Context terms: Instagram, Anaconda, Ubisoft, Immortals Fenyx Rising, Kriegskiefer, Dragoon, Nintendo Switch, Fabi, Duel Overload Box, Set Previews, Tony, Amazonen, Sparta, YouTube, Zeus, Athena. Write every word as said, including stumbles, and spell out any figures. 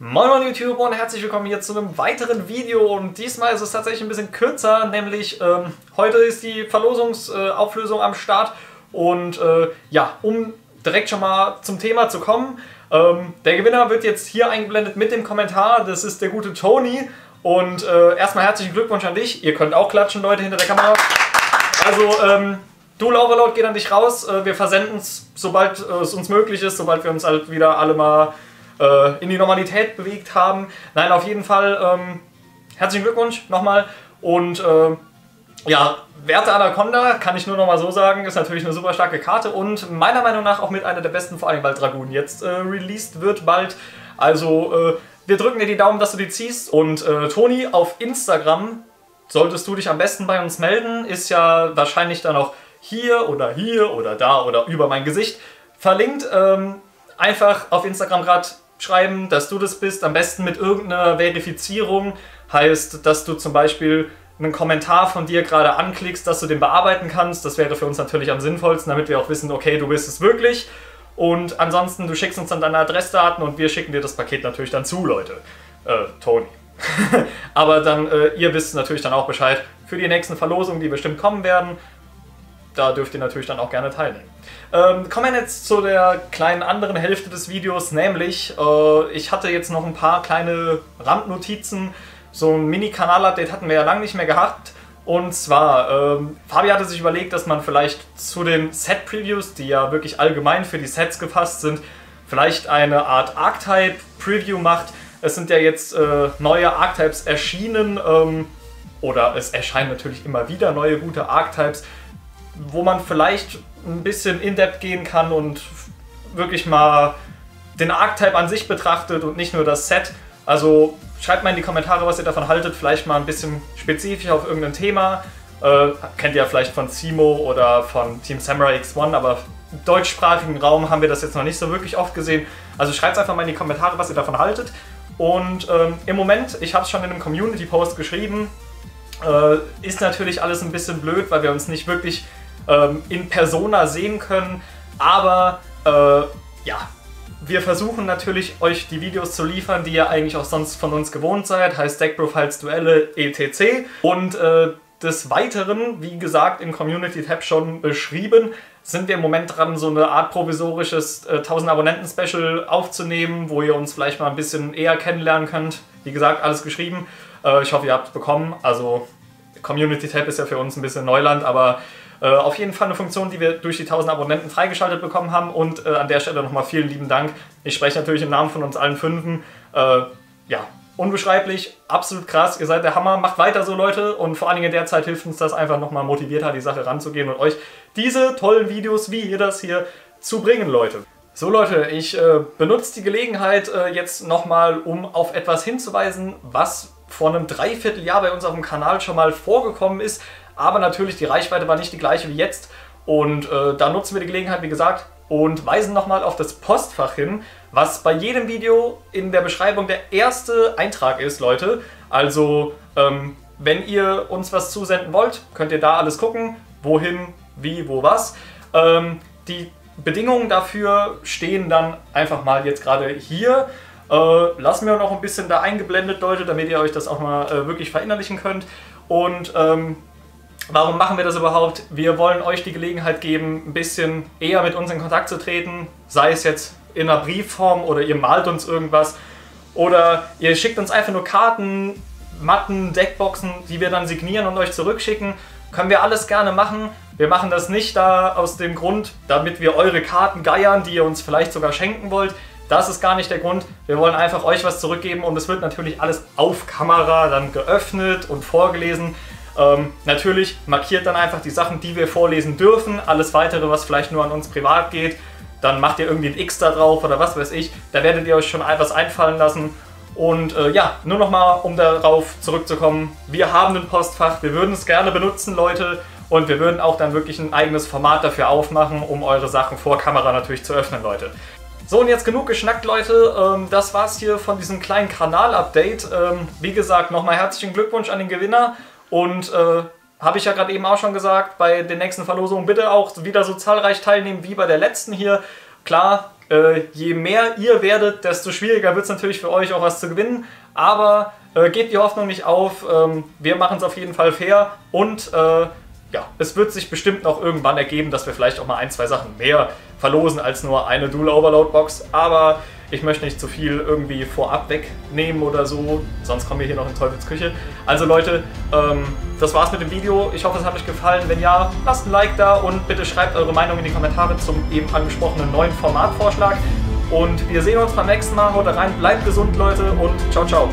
Moin moin YouTube und herzlich willkommen hier zu einem weiteren Video, und diesmal ist es tatsächlich ein bisschen kürzer, nämlich ähm, heute ist die Verlosungsauflösung äh, am Start, und äh, ja, um direkt schon mal zum Thema zu kommen, ähm, der Gewinner wird jetzt hier eingeblendet mit dem Kommentar, das ist der gute Tony, und äh, erstmal herzlichen Glückwunsch an dich, ihr könnt auch klatschen, Leute, hinter der Kamera. Also ähm, Duel Overload geht an dich raus, äh, wir versenden es, sobald es äh, uns möglich ist, sobald wir uns halt wieder alle mal in die Normalität bewegt haben. Nein, auf jeden Fall ähm, herzlichen Glückwunsch nochmal, und äh, ja, werte Anaconda, kann ich nur nochmal so sagen, ist natürlich eine super starke Karte und meiner Meinung nach auch mit einer der besten, vor allem weil Dragoon jetzt äh, released wird bald. Also äh, wir drücken dir die Daumen, dass du die ziehst, und äh, Toni, auf Instagram solltest du dich am besten bei uns melden, ist ja wahrscheinlich dann auch hier oder hier oder da oder über mein Gesicht verlinkt. Ähm, einfach auf Instagram gerade schreiben, dass du das bist, am besten mit irgendeiner Verifizierung, heißt, dass du zum Beispiel einen Kommentar von dir gerade anklickst, dass du den bearbeiten kannst, das wäre für uns natürlich am sinnvollsten, damit wir auch wissen, okay, du bist es wirklich, und ansonsten, du schickst uns dann deine Adressdaten und wir schicken dir das Paket natürlich dann zu, Leute, äh, Toni. Aber dann, äh, ihr wisst natürlich dann auch Bescheid für die nächsten Verlosungen, die bestimmt kommen werden. Da dürft ihr natürlich dann auch gerne teilnehmen. Ähm, kommen wir jetzt zu der kleinen anderen Hälfte des Videos, nämlich äh, ich hatte jetzt noch ein paar kleine Randnotizen. So ein Mini-Kanal-Update hatten wir ja lange nicht mehr gehabt. Und zwar, ähm, Fabi hatte sich überlegt, dass man vielleicht zu den Set-Previews, die ja wirklich allgemein für die Sets gefasst sind, vielleicht eine Art Archetype-Preview macht. Es sind ja jetzt äh, neue Archetypes erschienen, ähm, oder es erscheinen natürlich immer wieder neue gute Archetypes, wo man vielleicht ein bisschen in-depth gehen kann und wirklich mal den Archetype an sich betrachtet und nicht nur das Set. Also schreibt mal in die Kommentare, was ihr davon haltet, vielleicht mal ein bisschen spezifisch auf irgendein Thema. Äh, kennt ihr ja vielleicht von Simo oder von Team Samurai X eins, aber im deutschsprachigen Raum haben wir das jetzt noch nicht so wirklich oft gesehen. Also schreibt einfach mal in die Kommentare, was ihr davon haltet. Und ähm, im Moment, ich habe es schon in einem Community-Post geschrieben, äh, ist natürlich alles ein bisschen blöd, weil wir uns nicht wirklich in Persona sehen können, aber äh, ja, wir versuchen natürlich, euch die Videos zu liefern, die ihr eigentlich auch sonst von uns gewohnt seid, heißt Deckprofiles, Duelle, et cetera. Und äh, des Weiteren, wie gesagt, im Community-Tab schon beschrieben, sind wir im Moment dran, so eine Art provisorisches äh, tausend-Abonnenten-Special aufzunehmen, wo ihr uns vielleicht mal ein bisschen eher kennenlernen könnt. Wie gesagt, alles geschrieben. Äh, ich hoffe, ihr habt es bekommen. Also, Community-Tab ist ja für uns ein bisschen Neuland, aber Uh, auf jeden Fall eine Funktion, die wir durch die tausend Abonnenten freigeschaltet bekommen haben, und uh, an der Stelle nochmal vielen lieben Dank. Ich spreche natürlich im Namen von uns allen Fünfen. Uh, ja, unbeschreiblich, absolut krass, ihr seid der Hammer, macht weiter so, Leute, und vor allen Dingen in der Zeit hilft uns das einfach nochmal motivierter, die Sache ranzugehen und euch diese tollen Videos, wie ihr das hier, zu bringen, Leute. So, Leute, ich uh, benutze die Gelegenheit uh, jetzt nochmal, um auf etwas hinzuweisen, was vor einem Dreivierteljahr bei uns auf dem Kanal schon mal vorgekommen ist, aber natürlich die Reichweite war nicht die gleiche wie jetzt, und äh, da nutzen wir die Gelegenheit, wie gesagt, und weisen nochmal auf das Postfach hin, was bei jedem Video in der Beschreibung der erste Eintrag ist, Leute. Also ähm, wenn ihr uns was zusenden wollt, könnt ihr da alles gucken, wohin, wie, wo, was. Ähm, die Bedingungen dafür stehen dann einfach mal jetzt gerade hier. Äh, lassen wir noch ein bisschen da eingeblendet, Leute, damit ihr euch das auch mal äh, wirklich verinnerlichen könnt. Und ähm, warum machen wir das überhaupt? Wir wollen euch die Gelegenheit geben, ein bisschen eher mit uns in Kontakt zu treten, sei es jetzt in einer Briefform oder ihr malt uns irgendwas oder ihr schickt uns einfach nur Karten, Matten, Deckboxen, die wir dann signieren und euch zurückschicken. Können wir alles gerne machen. Wir machen das nicht da aus dem Grund, damit wir eure Karten geiern, die ihr uns vielleicht sogar schenken wollt. Das ist gar nicht der Grund. Wir wollen einfach euch was zurückgeben, und es wird natürlich alles auf Kamera dann geöffnet und vorgelesen. Ähm, natürlich markiert dann einfach die Sachen, die wir vorlesen dürfen, alles Weitere, was vielleicht nur an uns privat geht, dann macht ihr irgendwie ein X da drauf oder was weiß ich, da werdet ihr euch schon etwas einfallen lassen. Und äh, ja, nur nochmal, um darauf zurückzukommen, wir haben ein Postfach, wir würden es gerne benutzen, Leute, und wir würden auch dann wirklich ein eigenes Format dafür aufmachen, um eure Sachen vor Kamera natürlich zu öffnen, Leute. So, und jetzt genug geschnackt, Leute. Ähm, das war's hier von diesem kleinen Kanal-Update. Ähm, wie gesagt, nochmal herzlichen Glückwunsch an den Gewinner. Und äh, habe ich ja gerade eben auch schon gesagt, bei den nächsten Verlosungen bitte auch wieder so zahlreich teilnehmen wie bei der letzten hier. Klar, Äh, je mehr ihr werdet, desto schwieriger wird es natürlich für euch auch was zu gewinnen. Aber äh, gebt die Hoffnung nicht auf. Ähm, wir machen es auf jeden Fall fair. Und äh, ja, es wird sich bestimmt noch irgendwann ergeben, dass wir vielleicht auch mal ein, zwei Sachen mehr verlosen als nur eine Duel Overload Box. Aber ich möchte nicht zu viel irgendwie vorab wegnehmen oder so, sonst kommen wir hier noch in Teufelsküche. Also Leute, ähm, das war's mit dem Video. Ich hoffe, es hat euch gefallen. Wenn ja, lasst ein Like da und bitte schreibt eure Meinung in die Kommentare zum eben angesprochenen neuen Formatvorschlag. Und wir sehen uns beim nächsten Mal. Haut rein, bleibt gesund, Leute, und ciao, ciao.